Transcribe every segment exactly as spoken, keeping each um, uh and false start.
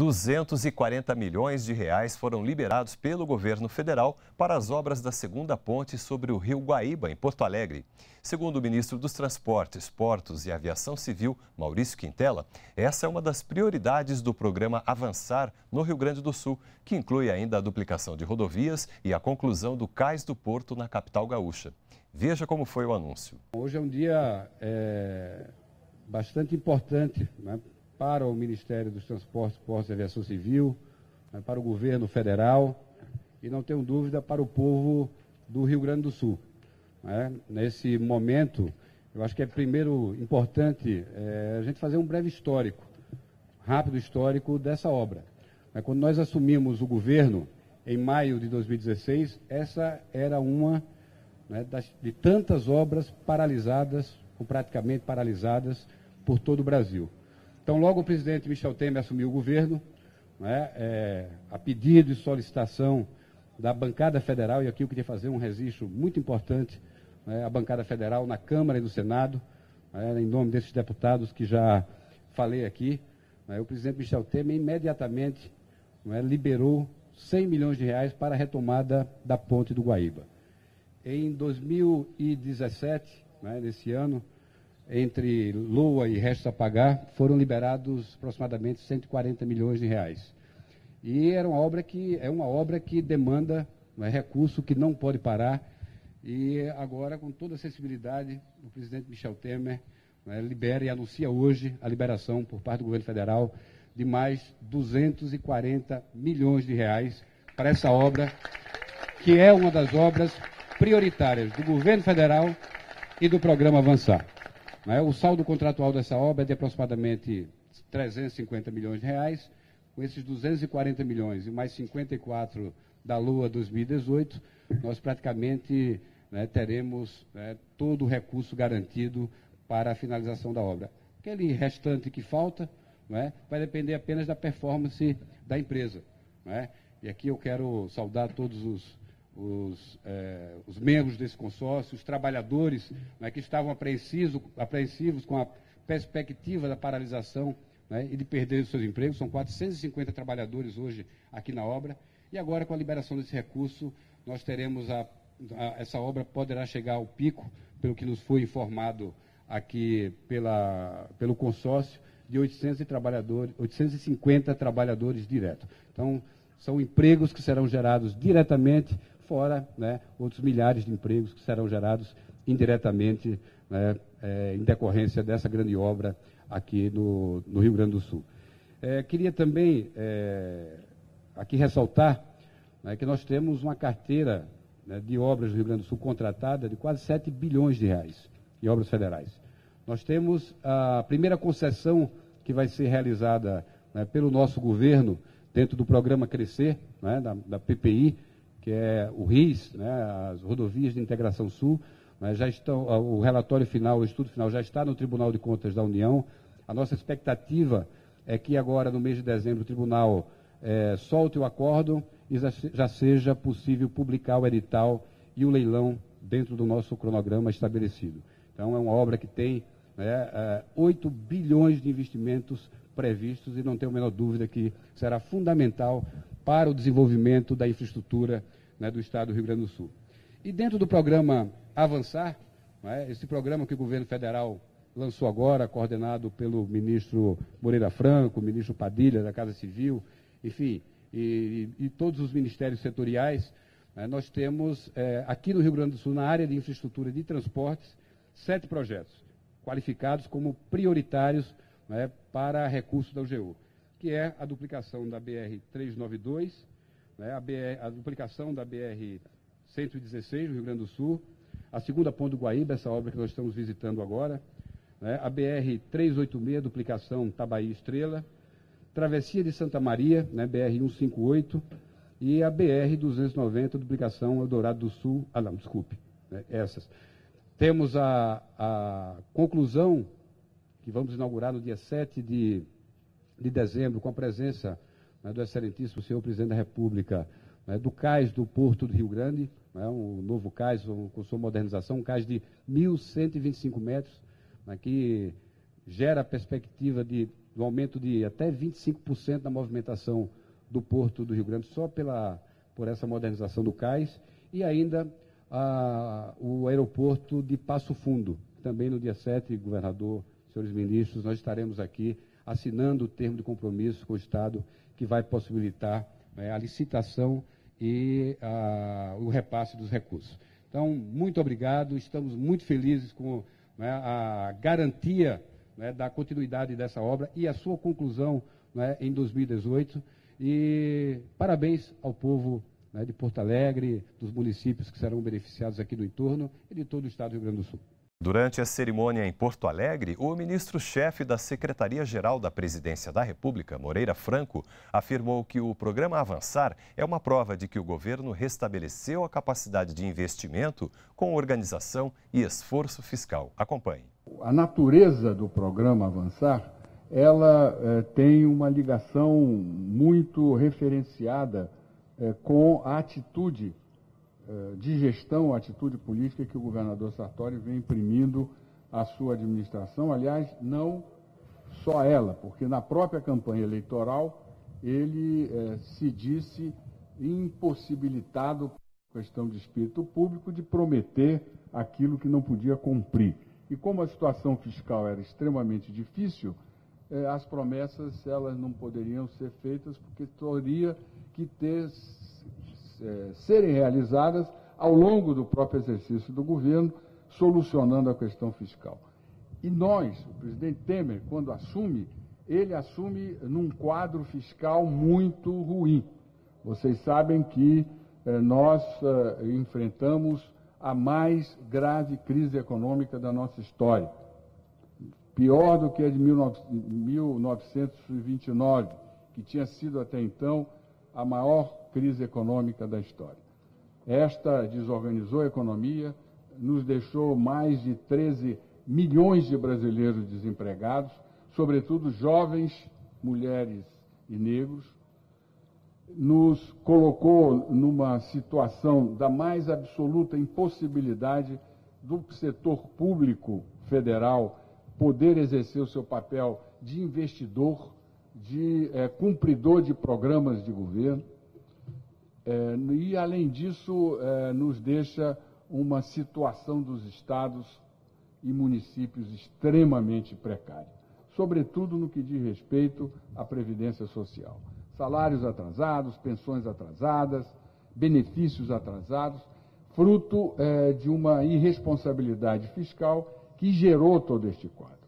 duzentos e quarenta milhões de reais foram liberados pelo governo federal para as obras da segunda ponte sobre o Rio Guaíba, em Porto Alegre. Segundo o ministro dos Transportes, Portos e Aviação Civil, Maurício Quintela, essa é uma das prioridades do programa Avançar no Rio Grande do Sul, que inclui ainda a duplicação de rodovias e a conclusão do Cais do Porto na capital gaúcha. Veja como foi o anúncio. Hoje é um dia é, bastante importante, né, para o Ministério dos Transportes, Portos e Aviação Civil, para o governo federal e, não tenho dúvida, para o povo do Rio Grande do Sul. Nesse momento, eu acho que é primeiro importante a gente fazer um breve histórico, rápido histórico dessa obra. Quando nós assumimos o governo, em maio de dois mil e dezesseis, essa era uma de tantas obras paralisadas, ou praticamente paralisadas, por todo o Brasil. Então, logo o presidente Michel Temer assumiu o governo, né, é, a pedido e solicitação da bancada federal, e aqui eu queria fazer um registro muito importante, né, a bancada federal na Câmara e no Senado, né, em nome desses deputados que já falei aqui, né, o presidente Michel Temer imediatamente, né, liberou cem milhões de reais para a retomada da ponte do Guaíba. Em dois mil e dezessete, né, nesse ano, entre L O A e restos a pagar, foram liberados aproximadamente cento e quarenta milhões de reais. E era uma obra que, é uma obra que demanda, né, recurso que não pode parar. E agora, com toda a sensibilidade, o presidente Michel Temer, né, libera e anuncia hoje a liberação por parte do governo federal de mais duzentos e quarenta milhões de reais para essa obra, que é uma das obras prioritárias do governo federal e do programa Avançar. O saldo contratual dessa obra é de aproximadamente trezentos e cinquenta milhões de reais, com esses duzentos e quarenta milhões e mais cinquenta e quatro da L O A dois mil e dezoito, nós praticamente, né, teremos, né, todo o recurso garantido para a finalização da obra. Aquele restante que falta, né, vai depender apenas da performance da empresa, né? E aqui eu quero saudar todos os Os, eh, os membros desse consórcio, os trabalhadores, né, que estavam apreensivos, apreensivos com a perspectiva da paralisação, né, e de perder os seus empregos. São quatrocentos e cinquenta trabalhadores hoje aqui na obra. E agora, com a liberação desse recurso, nós teremos a, a, essa obra poderá chegar ao pico, pelo que nos foi informado aqui pela, pelo consórcio, de oitocentos trabalhadores, oitocentos e cinquenta trabalhadores direto. Então, são empregos que serão gerados diretamente, fora, né, outros milhares de empregos que serão gerados indiretamente, né, é, em decorrência dessa grande obra aqui no, no Rio Grande do Sul. É, queria também é, aqui ressaltar, né, que nós temos uma carteira, né, de obras do Rio Grande do Sul contratada de quase sete bilhões de reais em obras federais. Nós temos a primeira concessão que vai ser realizada, né, pelo nosso governo dentro do programa Crescer, né, da, da P P I, que é o R I S, né, as Rodovias de Integração Sul, né, já estão, o relatório final, o estudo final já está no Tribunal de Contas da União. A nossa expectativa é que agora, no mês de dezembro, o Tribunal eh, solte o acórdão e já, já seja possível publicar o edital e o leilão dentro do nosso cronograma estabelecido. Então, é uma obra que tem, né, oito bilhões de investimentos previstos e não tenho a menor dúvida que será fundamental para o desenvolvimento da infraestrutura, né, do Estado do Rio Grande do Sul. E dentro do programa Avançar, né, esse programa que o governo federal lançou agora, coordenado pelo ministro Moreira Franco, ministro Padilha da Casa Civil, enfim, e, e, e todos os ministérios setoriais, né, nós temos, é, aqui no Rio Grande do Sul, na área de infraestrutura de transportes, sete projetos qualificados como prioritários, né, para recursos da U G U, que é a duplicação da B R trezentos e noventa e dois, né, a, BR, a duplicação da B R cento e dezesseis do Rio Grande do Sul, a segunda ponte do Guaíba, essa obra que nós estamos visitando agora, né, a B R trezentos e oitenta e seis, duplicação Tabaí Estrela, travessia de Santa Maria, né, B R cento e cinquenta e oito, e a B R duzentos e noventa, duplicação Eldorado do Sul, ah não, desculpe, né, essas. Temos a, a conclusão, que vamos inaugurar no dia sete de dezembro, com a presença, né, do excelentíssimo senhor presidente da República, né, do Cais do Porto do Rio Grande, né, um novo cais um, com sua modernização, um cais de mil cento e vinte e cinco metros, né, que gera a perspectiva de, do aumento de até vinte e cinco por cento da movimentação do Porto do Rio Grande, só pela, por essa modernização do cais, e ainda a, o aeroporto de Passo Fundo. Também no dia sete, governador, senhores ministros, nós estaremos aqui assinando o termo de compromisso com o Estado, que vai possibilitar, né, a licitação e a, o repasse dos recursos. Então, muito obrigado, estamos muito felizes com, né, a garantia, né, da continuidade dessa obra e a sua conclusão, né, em dois mil e dezoito. E parabéns ao povo, né, de Porto Alegre, dos municípios que serão beneficiados aqui do entorno e de todo o Estado do Rio Grande do Sul. Durante a cerimônia em Porto Alegre, o ministro-chefe da Secretaria-Geral da Presidência da República, Moreira Franco, afirmou que o programa Avançar é uma prova de que o governo restabeleceu a capacidade de investimento com organização e esforço fiscal. Acompanhe. A natureza do programa Avançar, ela eh, tem uma ligação muito referenciada eh, com a atitude de gestão, a atitude política que o governador Sartori vem imprimindo à sua administração. Aliás, não só ela, porque na própria campanha eleitoral ele eh, se disse impossibilitado, por questão de espírito público, de prometer aquilo que não podia cumprir. E como a situação fiscal era extremamente difícil, eh, as promessas elas não poderiam ser feitas, porque teria que ter... serem realizadas ao longo do próprio exercício do governo, solucionando a questão fiscal. E nós, o presidente Temer, quando assume, ele assume num quadro fiscal muito ruim. Vocês sabem que eh, nós eh, enfrentamos a mais grave crise econômica da nossa história, pior do que a de mil novecentos e vinte e nove, que tinha sido até então a maior crise econômica da história. Esta desorganizou a economia, nos deixou mais de treze milhões de brasileiros desempregados, sobretudo jovens, mulheres e negros, nos colocou numa situação da mais absoluta impossibilidade do setor público federal poder exercer o seu papel de investidor, de é, cumpridor de programas de governo. É, e, além disso, é, nos deixa uma situação dos estados e municípios extremamente precária, sobretudo no que diz respeito à previdência social. Salários atrasados, pensões atrasadas, benefícios atrasados, fruto é, de uma irresponsabilidade fiscal que gerou todo este quadro.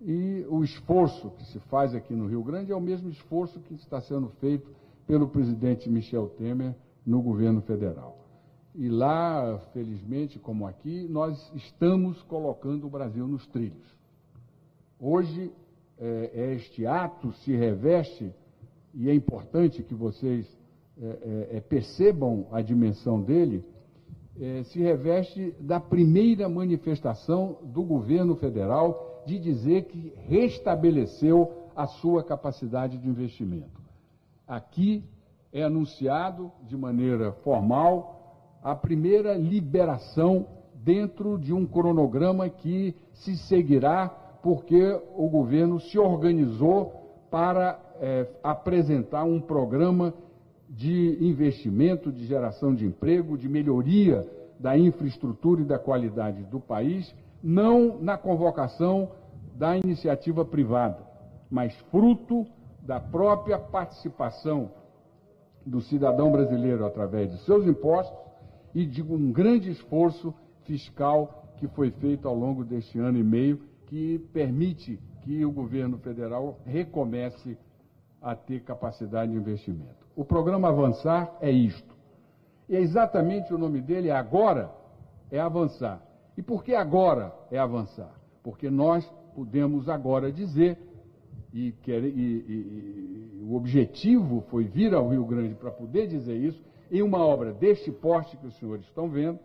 E o esforço que se faz aqui no Rio Grande é o mesmo esforço que está sendo feito pelo presidente Michel Temer no governo federal. E lá, felizmente, como aqui, nós estamos colocando o Brasil nos trilhos. Hoje, é, este ato se reveste, e é importante que vocês é, é, percebam a dimensão dele, é, se reveste da primeira manifestação do governo federal de dizer que restabeleceu a sua capacidade de investimento. Aqui é anunciado, de maneira formal, a primeira liberação dentro de um cronograma que se seguirá, porque o governo se organizou para é, apresentar um programa de investimento, de geração de emprego, de melhoria da infraestrutura e da qualidade do país, não na convocação da iniciativa privada, mas fruto da própria participação do cidadão brasileiro através de seus impostos e de um grande esforço fiscal que foi feito ao longo deste ano e meio, que permite que o governo federal recomece a ter capacidade de investimento. O programa Avançar é isto. E é exatamente o nome dele, agora é Avançar. E por que agora é Avançar? Porque nós podemos agora dizer... E, e, e, e o objetivo foi vir ao Rio Grande para poder dizer isso, em uma obra deste porte que os senhores estão vendo,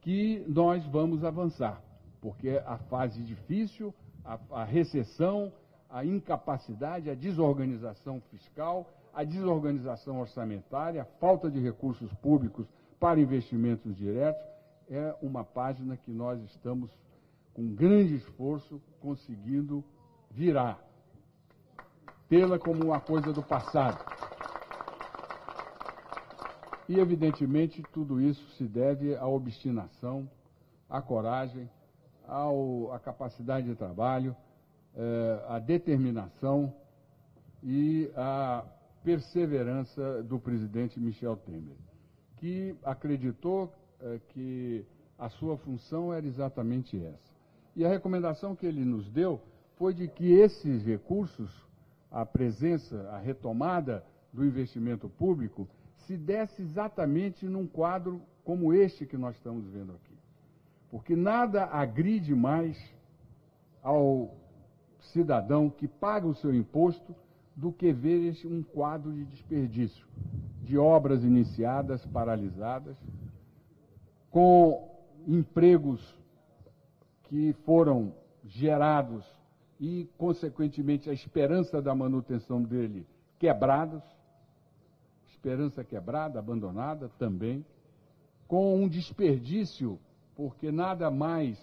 que nós vamos avançar, porque a fase difícil, a, a recessão, a incapacidade, a desorganização fiscal, a desorganização orçamentária, a falta de recursos públicos para investimentos diretos, é uma página que nós estamos com grande esforço, conseguindo virar, tê-la como uma coisa do passado. E, evidentemente, tudo isso se deve à obstinação, à coragem, ao, à capacidade de trabalho, eh, à determinação e à perseverança do presidente Michel Temer, que acreditou eh, que a sua função era exatamente essa. E a recomendação que ele nos deu foi de que esses recursos, a presença, a retomada do investimento público, se desse exatamente num quadro como este que nós estamos vendo aqui. Porque nada agride mais ao cidadão que paga o seu imposto do que ver um quadro de desperdício, de obras iniciadas, paralisadas, com empregos que foram gerados e, consequentemente, a esperança da manutenção dele quebrados, esperança quebrada, abandonada também, com um desperdício, porque nada mais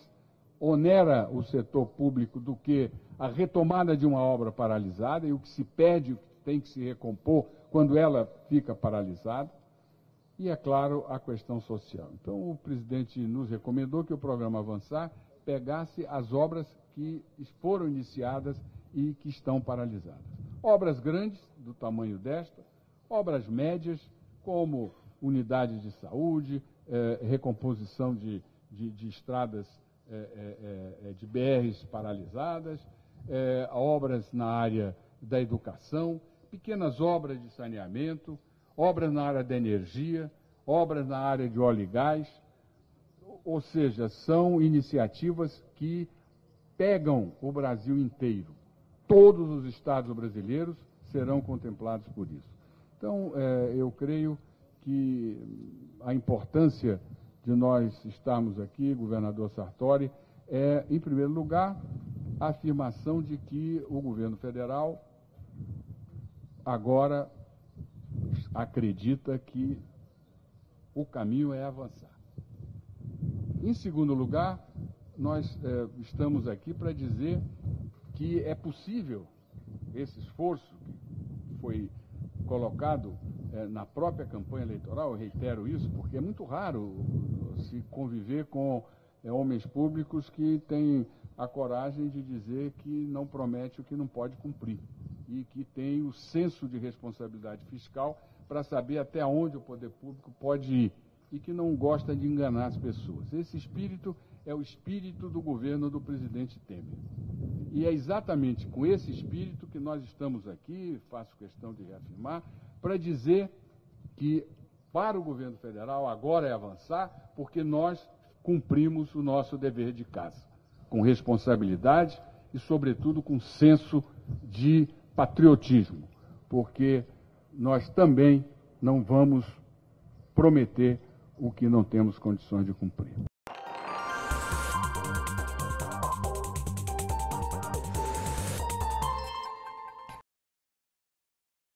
onera o setor público do que a retomada de uma obra paralisada e o que se perde, o que tem que se recompor quando ela fica paralisada, e, é claro, a questão social. Então, o presidente nos recomendou que o programa Avançar pegasse as obras que foram iniciadas e que estão paralisadas. Obras grandes, do tamanho desta, obras médias, como unidades de saúde, eh, recomposição de, de, de estradas, eh, eh, de B Rs paralisadas, eh, obras na área da educação, pequenas obras de saneamento, obras na área da energia, obras na área de óleo e gás, ou seja, são iniciativas que pegam o Brasil inteiro. Todos os estados brasileiros serão contemplados por isso. Então, eh, eu creio que a importância de nós estarmos aqui, governador Sartori, é, em primeiro lugar, a afirmação de que o governo federal agora acredita que o caminho é avançar. Em segundo lugar, nós eh, estamos aqui para dizer que é possível esse esforço que foi colocado eh, na própria campanha eleitoral, eu reitero isso, porque é muito raro se conviver com eh, homens públicos que têm a coragem de dizer que não promete o que não pode cumprir e que tem o senso de responsabilidade fiscal para saber até onde o poder público pode ir e que não gosta de enganar as pessoas. Esse espírito é o espírito do governo do presidente Temer. E é exatamente com esse espírito que nós estamos aqui, faço questão de reafirmar, para dizer que para o governo federal agora é avançar, porque nós cumprimos o nosso dever de casa, com responsabilidade e, sobretudo, com senso de patriotismo, porque nós também não vamos prometer o que não temos condições de cumprir.